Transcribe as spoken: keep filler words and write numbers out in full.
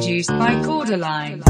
produced by Chorderline.